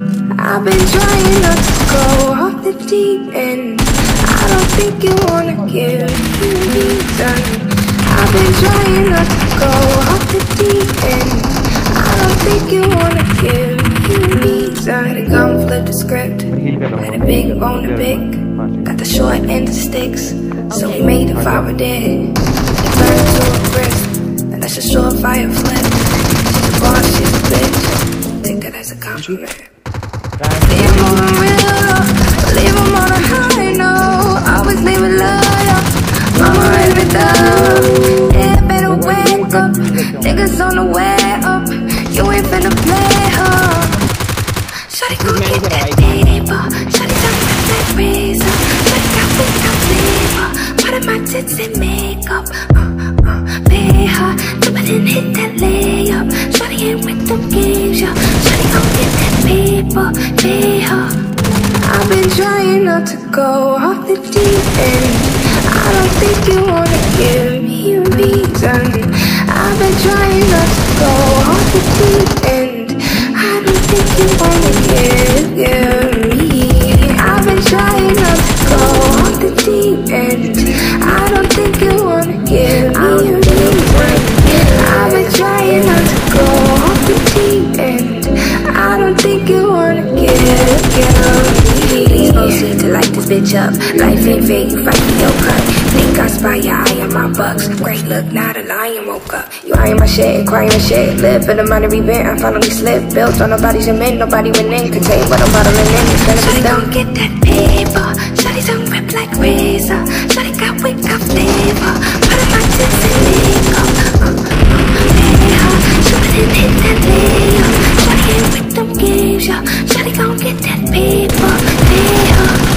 I've been trying not to go off the deep end. I don't think you wanna give me done. I've been trying not to go off the deep end. I don't think you wanna give me done. Gone, flip the script, had a big bone to pick. Got the short end of sticks, so we made a fire dead. It turned to a crisp, and that's a short fire flip. She's a boss, she's a bitch, take that as a compliment. Leave them real, leave them on a high, no. Always leave it loyal, mama raise me up. Yeah, better wake up, niggas on the way up. You ain't finna play, huh? Shawty gon' get that paper, shawty don't got that razor. Shawty got big, got flavor, part of my tits and makeup. Pay her, jump it and hit that layup. Shawty ain't with them games, yeah. Shawty gon' get that paper, pay her. I've been trying not to go off the deep end. I don't think you wanna give me a reason. I've been trying not to go off the deep end. I don't think you wanna give me. I've been trying not to go off the deep end. I don't think you wanna give me a reason. I've been trying not to go off the deep end. I don't think you wanna give me. Please proceed to light this bitch up. Life ain't fake, you fight me, don't cut. Think I spy your eye on my bucks. Great look, not a lion woke up. You eyeing my shit, crying my shit. Live in the monetary bent, I finally slipped. Built on nobody's and men, nobody went in. Contain what I'm bottling in, it's gonna be done. Shawty gon' get that paper. Shawty don't rip like razor. Shawty got wig, got flavor. Part of my tits and makeup. Hey, ho, shoot it and hit that layer. Shawty ain't with them games, yo. Shawty gon' get that paper. Hey, ho.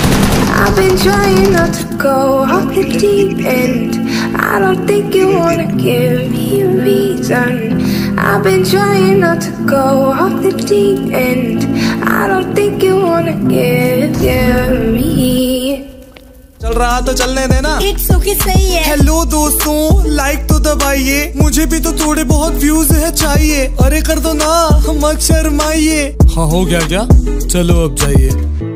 I've been trying not to go off the deep end. I don't think you wanna give me a reason. I've been trying not to go off the deep end. I don't think you wanna give me. चल रहा तो चलने देना, एक सौ की सही है। हेलो दोस्तों, लाइक तो दबाइए, मुझे भी तो थोड़े बहुत व्यूज है चाहिए। अरे कर दो ना, मत शर्माइए। हाँ हो गया क्या, चलो अब जाइए।